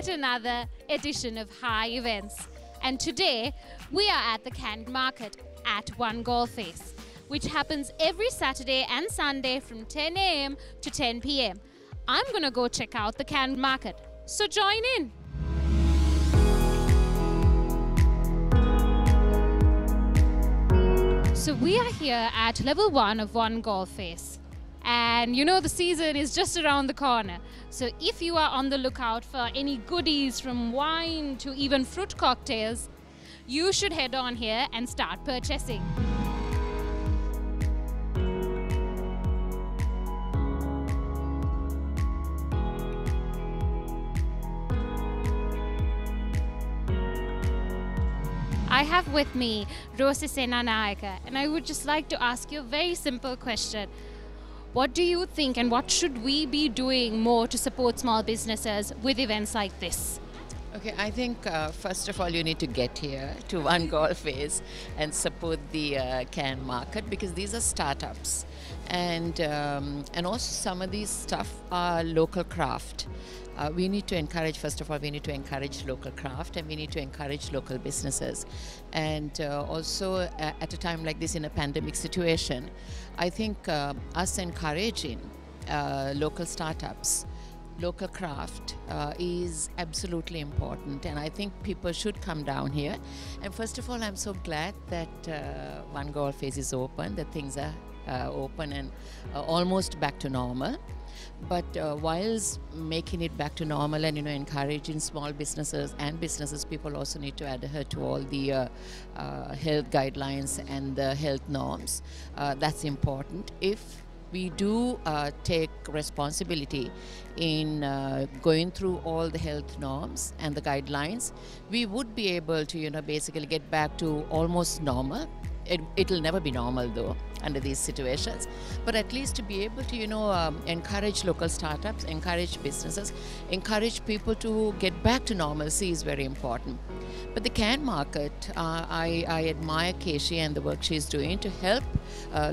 yet another edition of High Events. And today, we are at the Canned Market at One Galle Face, which happens every Saturday and Sunday from 10 a.m. to 10 p.m. I'm going to go check out the Canned Market, so join in. So we are here at level 1 of One Galle Face, and you know the season is just around the corner. So if you are on the lookout for any goodies from wine to even fruit cocktails, you should head on here and start purchasing. I have with me Rosy Senanayake, and I would just like to ask you a very simple question. What do you think and what should we be doing more to support small businesses with events like this? Okay, I think first of all you need to get here to One Galle Face and support the canned market, because these are startups, and also some of these stuff are local craft. We need to encourage, first of all, we need to encourage local craft, and we need to encourage local businesses. And also at a time like this, in a pandemic situation, I think us encouraging local startups, local craft is absolutely important. And I think people should come down here. And first of all, I'm so glad that One Galle Face is open, that things are open and almost back to normal. But whilst making it back to normal and, you know, encouraging small businesses and businesses, people also need to adhere to all the health guidelines and the health norms. That's important. If we do take responsibility in going through all the health norms and the guidelines, we would be able to, you know, basically get back to almost normal. It'll never be normal though under these situations, but at least to be able to, you know, encourage local startups, encourage businesses, encourage people to get back to normalcy is very important. But the canned market, I admire Keshi and the work she's doing to help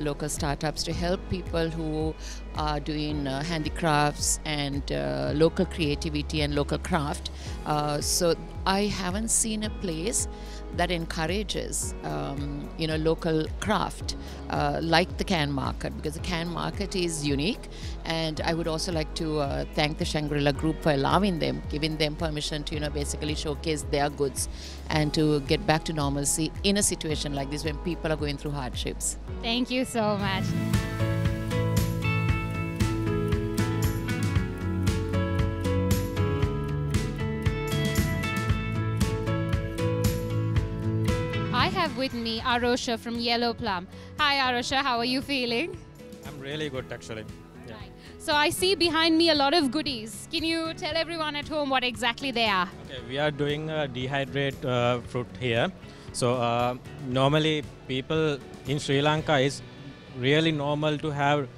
local startups, to help people who are doing handicrafts and local creativity and local craft. So I haven't seen a place that encourages you know, local craft like the canned market, because the canned market is unique. And I would also like to thank the Shangri-La Group for allowing them, giving them permission to, you know, basically showcase their goods and to get back to normalcy in a situation like this when people are going through hardships. Thank you so much. I have with me Arosha from Yellow Plum. Hi Arosha, how are you feeling? I'm really good actually. Yeah. Right. So I see behind me a lot of goodies. Can you tell everyone at home what exactly they are? Okay, we are doing dehydrate fruit here. So normally people in Sri Lanka, is really normal to have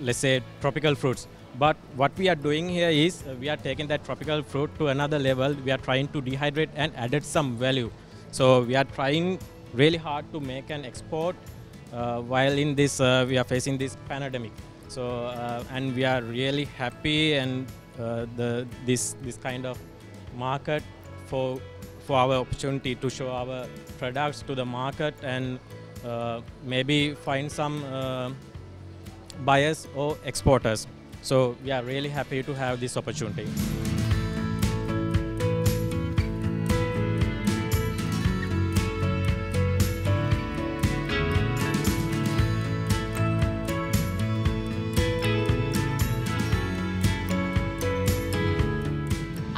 let's say tropical fruits. But what we are doing here is we are taking that tropical fruit to another level. We are trying to dehydrate and added some value. So we are trying really hard to make an export while in this we are facing this pandemic. So and we are really happy, and this kind of market for our opportunity to show our products to the market, and maybe find some buyers or exporters. So we are really happy to have this opportunity.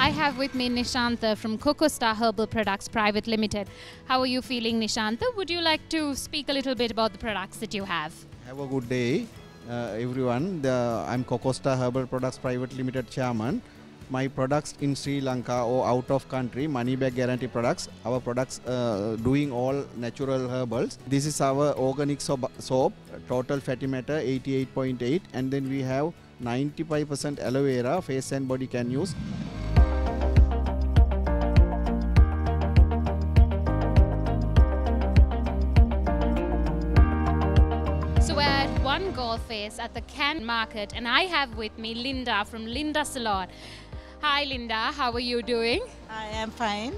I have with me Nishantha from Cocosta Herbal Products, Private Limited. How are you feeling, Nishantha? Would you like to speak a little bit about the products that you have? Have a good day, everyone. I'm Cocosta Herbal Products, Private Limited Chairman. My products in Sri Lanka or out of country, money back guarantee products. Our products doing all natural herbals. This is our organic soap, total fatty matter 88.8, and then we have 95% aloe vera, face and body can use. One Galle Face at the Canned Market, and I have with me Linda from Linda Salon. Hi Linda, how are you doing? I am fine.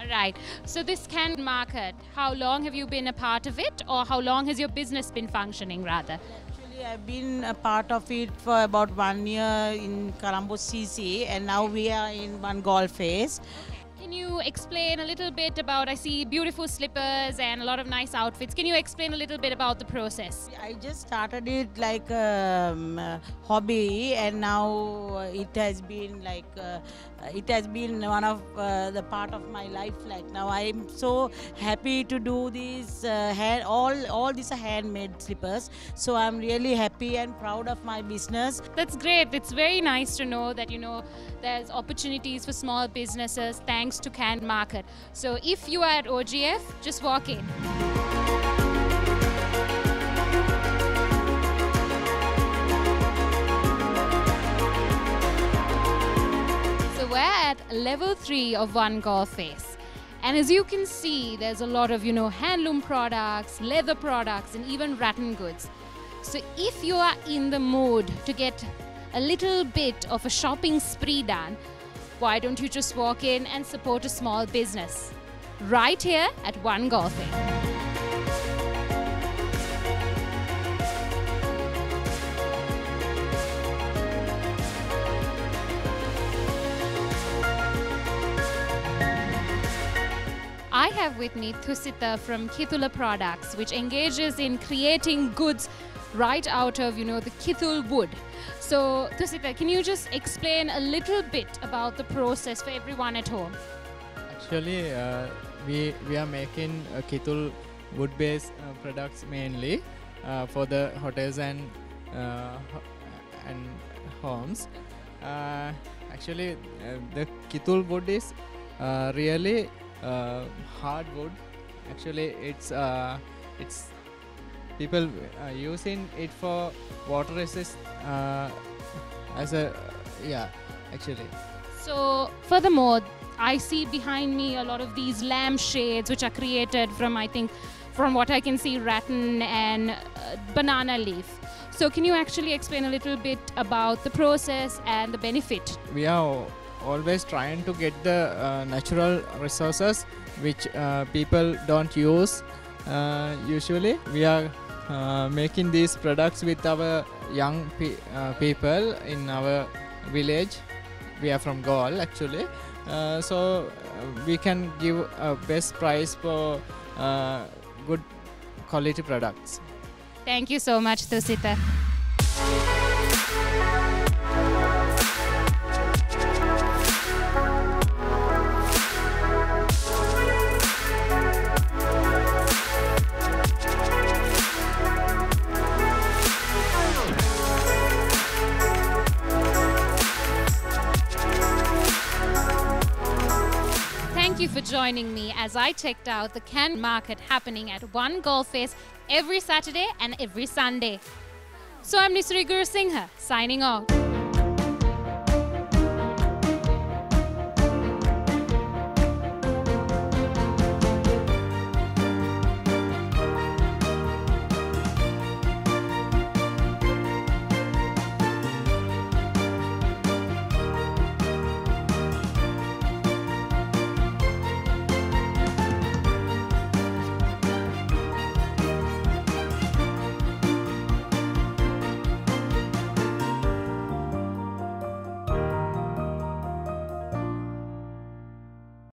Alright, so this canned market, how long have you been a part of it, or how long has your business been functioning rather? Actually, I've been a part of it for about 1 year in Colombo CC, and now we are in One Galle Face. Can you explain a little bit about, I see beautiful slippers and a lot of nice outfits. Can you explain a little bit about the process? I just started it like a hobby, and now it has been like, one of the part of my life. Like now I'm so happy to do these, all these are handmade slippers. So I'm really happy and proud of my business. That's great. It's very nice to know that, you know, there's opportunities for small businesses thanks to canned market. So if you are at OGF, just walk in. So we're at level 3 of One Galle Face, and as you can see, there's a lot of, you know, handloom products, leather products, and even rattan goods. So if you are in the mood to get a little bit of a shopping spree done, why don't you just walk in and support a small business? Right here at One Galle Face. I have with me Thusita from Kithula Products, which engages in creating goods right out of, you know, the Kithul wood. So Thusita, can you just explain a little bit about the process for everyone at home? Actually, we are making Kithul wood-based products mainly for the hotels and homes. Actually, the Kithul wood is really hard wood. Actually, it's people are using it for water resist actually. So furthermore, I see behind me a lot of these lampshades which are created from, I think, from what I can see, rattan and banana leaf. So can you actually explain a little bit about the process and the benefit? We are always trying to get the natural resources which people don't use. Usually we are making these products with our young people in our village. We are from Galle actually, so we can give a best price for good quality products. Thank you so much, Thusita. Thank you for joining me as I checked out the canned market happening at One Galle Face every Saturday and every Sunday. So I'm Nisri Guru Singha, signing off.